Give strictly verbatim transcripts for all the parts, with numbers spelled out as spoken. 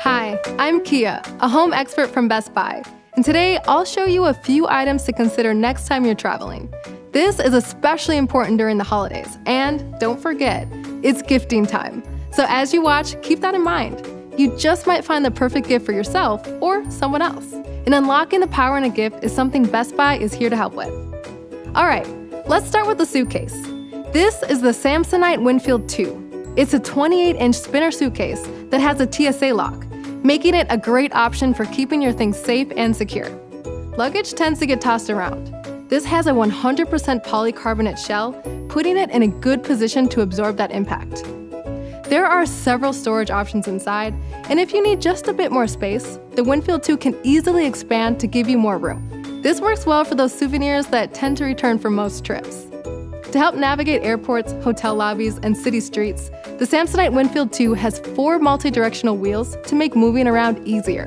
Hi, I'm Kia, a home expert from Best Buy, and today I'll show you a few items to consider next time you're traveling. This is especially important during the holidays, and don't forget, it's gifting time. So as you watch, keep that in mind. You just might find the perfect gift for yourself or someone else. And unlocking the power in a gift is something Best Buy is here to help with. All right, let's start with the suitcase. This is the Samsonite Winfield two. It's a twenty-eight inch spinner suitcase that has a T S A lock, making it a great option for keeping your things safe and secure. Luggage tends to get tossed around. This has a one hundred percent polycarbonate shell, putting it in a good position to absorb that impact. There are several storage options inside, and if you need just a bit more space, the Winfield two can easily expand to give you more room. This works well for those souvenirs that tend to return from most trips. To help navigate airports, hotel lobbies, and city streets, the Samsonite Winfield two has four multi-directional wheels to make moving around easier.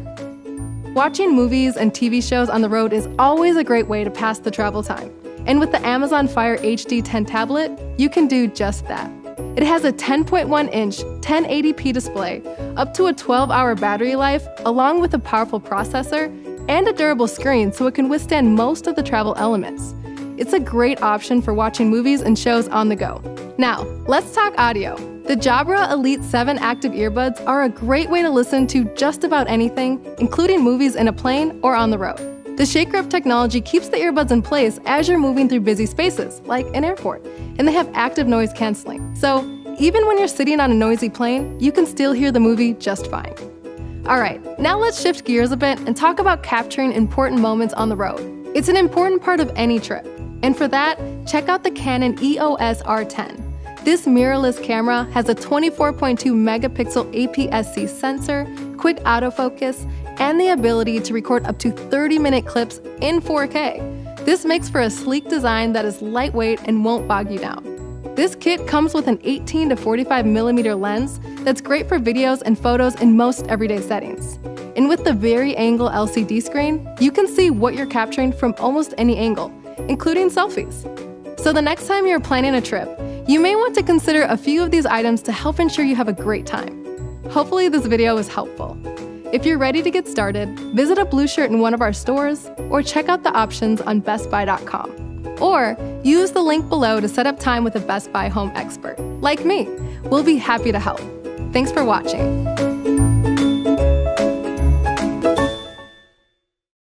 Watching movies and T V shows on the road is always a great way to pass the travel time. And with the Amazon Fire H D ten tablet, you can do just that. It has a ten point one inch ten eighty p display, up to a twelve hour battery life, along with a powerful processor and a durable screen so it can withstand most of the travel elements. It's a great option for watching movies and shows on the go. Now, let's talk audio. The Jabra Elite seven Active earbuds are a great way to listen to just about anything, including movies in a plane or on the road. The ShakeGrip technology keeps the earbuds in place as you're moving through busy spaces, like an airport, and they have active noise canceling. So even when you're sitting on a noisy plane, you can still hear the movie just fine. All right, now let's shift gears a bit and talk about capturing important moments on the road. It's an important part of any trip. And for that, check out the Canon E O S R ten. This mirrorless camera has a twenty-four point two megapixel A P S C sensor, quick autofocus, and the ability to record up to thirty minute clips in four K. This makes for a sleek design that is lightweight and won't bog you down. This kit comes with an eighteen to forty-five millimeter lens that's great for videos and photos in most everyday settings. And with the very angle L C D screen, you can see what you're capturing from almost any angle, including selfies. So the next time you're planning a trip, you may want to consider a few of these items to help ensure you have a great time. Hopefully this video was helpful. If you're ready to get started, visit a blue shirt in one of our stores or check out the options on best buy dot com. Or use the link below to set up time with a Best Buy home expert, like me. We'll be happy to help. Thanks for watching.